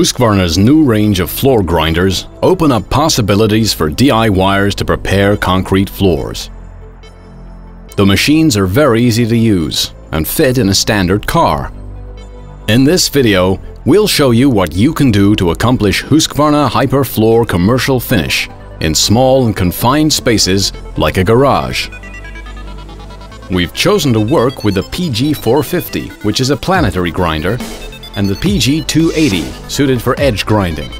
Husqvarna's new range of floor grinders open up possibilities for DIYers to prepare concrete floors. The machines are very easy to use and fit in a standard car. In this video, we'll show you what you can do to accomplish Husqvarna HiPERFLOOR commercial finish in small and confined spaces like a garage. We've chosen to work with the PG450, which is a planetary grinder, and the PG-280, suited for edge grinding.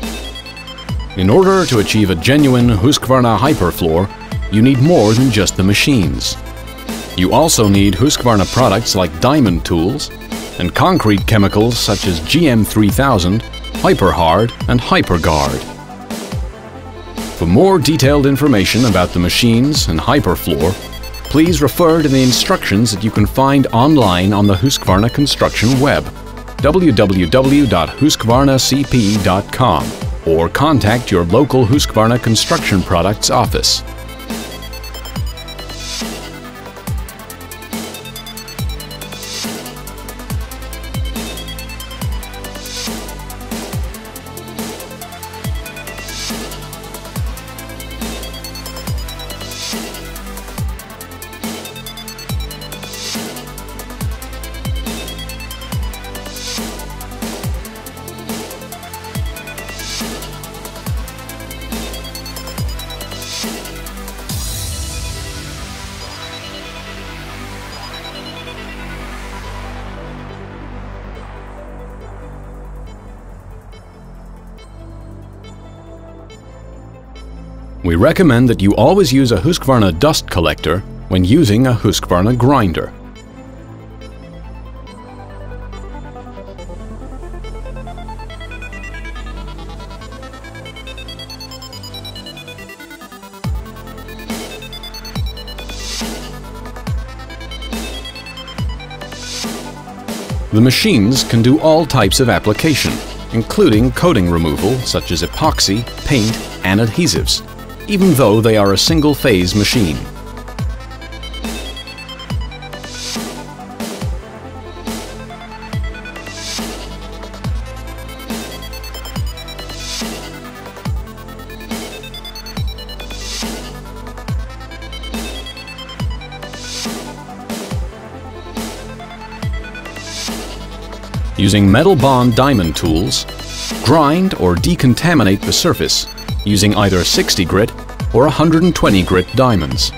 In order to achieve a genuine Husqvarna HiPERFLOOR, you need more than just the machines. You also need Husqvarna products like diamond tools and concrete chemicals such as GM3000, HiPERHARD and HiPERGUARD. For more detailed information about the machines and HiPERFLOOR, please refer to the instructions that you can find online on the Husqvarna construction web, www.husqvarnacp.com, or contact your local Husqvarna Construction Products office. We recommend that you always use a Husqvarna dust collector when using a Husqvarna grinder. The machines can do all types of application, including coating removal such as epoxy, paint, and adhesives, even though they are a single-phase machine. Using metal bond diamond tools, grind or decontaminate the surface using either 60 grit or 120 grit diamonds.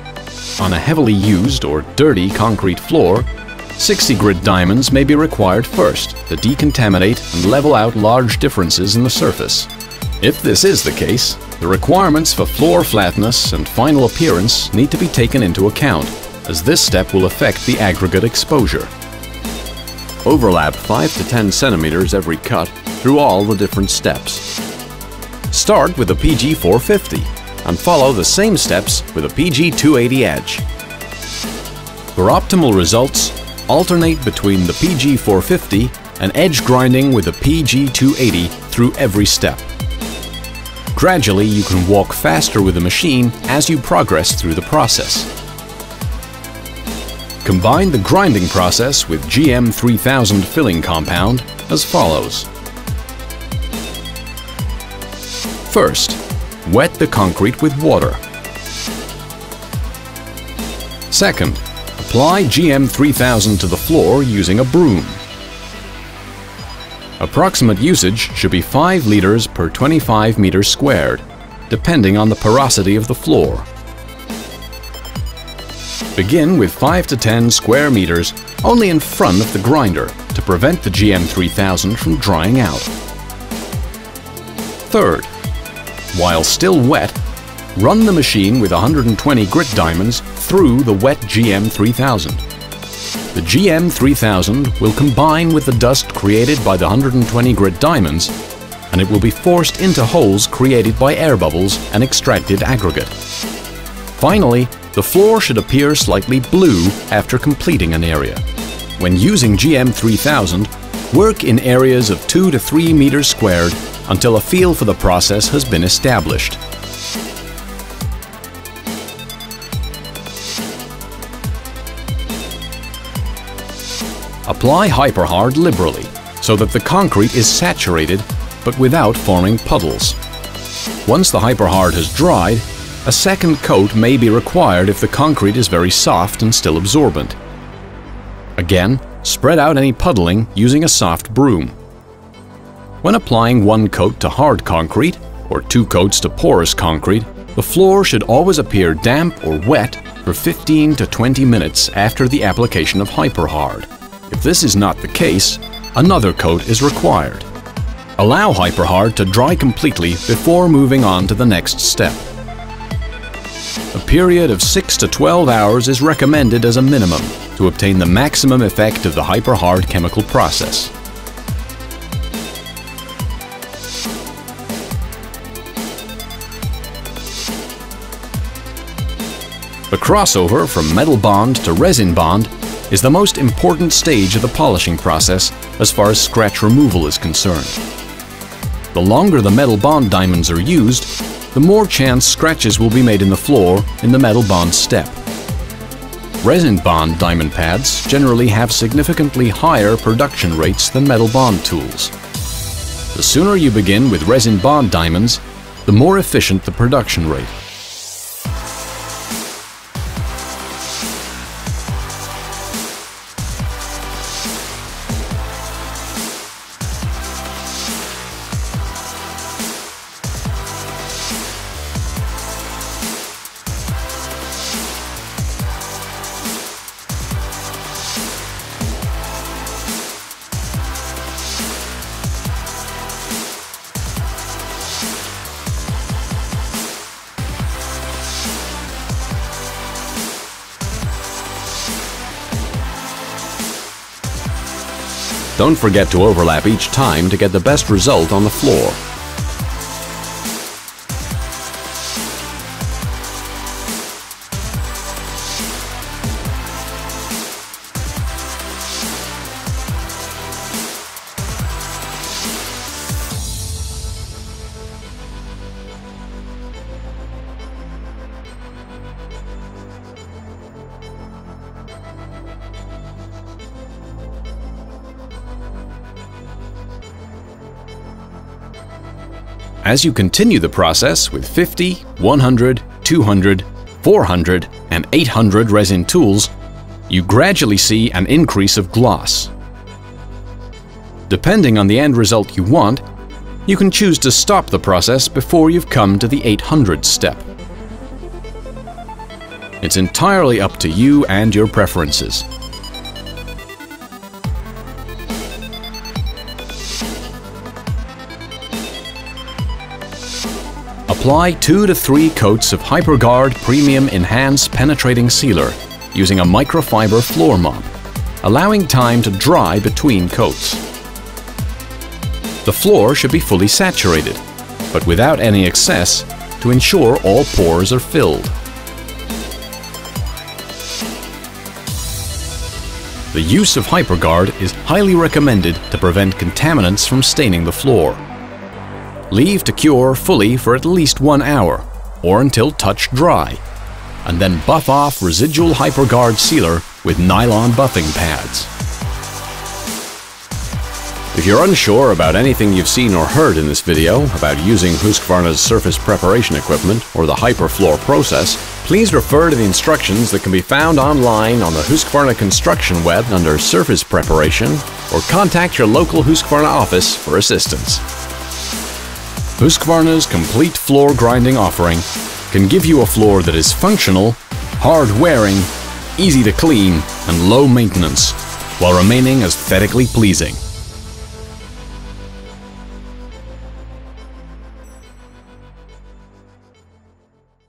On a heavily used or dirty concrete floor, 60 grit diamonds may be required first to decontaminate and level out large differences in the surface. If this is the case, the requirements for floor flatness and final appearance need to be taken into account, as this step will affect the aggregate exposure. Overlap 5 to 10 centimeters every cut through all the different steps. Start with the PG450 and follow the same steps with a PG280 edge. For optimal results, alternate between the PG450 and edge grinding with a PG280 through every step. Gradually, you can walk faster with the machine as you progress through the process. Combine the grinding process with GM3000 filling compound as follows. First, wet the concrete with water. Second, apply GM3000 to the floor using a broom. Approximate usage should be 5 liters per 25 meters squared, depending on the porosity of the floor. Begin with 5 to 10 square meters only in front of the grinder to prevent the GM3000 from drying out. Third, while still wet, run the machine with 120 grit diamonds through the wet GM3000. The GM3000 will combine with the dust created by the 120 grit diamonds, and it will be forced into holes created by air bubbles and extracted aggregate. Finally, the floor should appear slightly blue after completing an area. When using GM3000, work in areas of 2 to 3 meters squared until a feel for the process has been established. Apply HiPERHARD liberally so that the concrete is saturated but without forming puddles. Once the HiPERHARD has dried, a second coat may be required if the concrete is very soft and still absorbent. Again, spread out any puddling using a soft broom. When applying one coat to hard concrete or two coats to porous concrete, the floor should always appear damp or wet for 15 to 20 minutes after the application of HiPERHARD. If this is not the case, another coat is required. Allow HiPERHARD to dry completely before moving on to the next step. A period of 6 to 12 hours is recommended as a minimum to obtain the maximum effect of the HiPERHARD chemical process. The crossover from metal bond to resin bond is the most important stage of the polishing process as far as scratch removal is concerned. The longer the metal bond diamonds are used, the more chance scratches will be made in the floor in the metal bond step. Resin bond diamond pads generally have significantly higher production rates than metal bond tools. The sooner you begin with resin bond diamonds, the more efficient the production rate. Don't forget to overlap each time to get the best result on the floor. As you continue the process with 50, 100, 200, 400, and 800 resin tools, you gradually see an increase of gloss. Depending on the end result you want, you can choose to stop the process before you've come to the 800 step. It's entirely up to you and your preferences. Apply 2 to 3 coats of HiPERGUARD Premium Enhanced Penetrating Sealer using a microfiber floor mop, allowing time to dry between coats. The floor should be fully saturated, but without any excess, to ensure all pores are filled. The use of HiPERGUARD is highly recommended to prevent contaminants from staining the floor. Leave to cure fully for at least 1 hour, or until touch dry, and then buff off residual HiPERGUARD sealer with nylon buffing pads. If you're unsure about anything you've seen or heard in this video about using Husqvarna's surface preparation equipment or the HiPERFLOOR process, please refer to the instructions that can be found online on the Husqvarna construction web under Surface Preparation, or contact your local Husqvarna office for assistance. Husqvarna's complete floor grinding offering can give you a floor that is functional, hard-wearing, easy to clean, and low maintenance, while remaining aesthetically pleasing.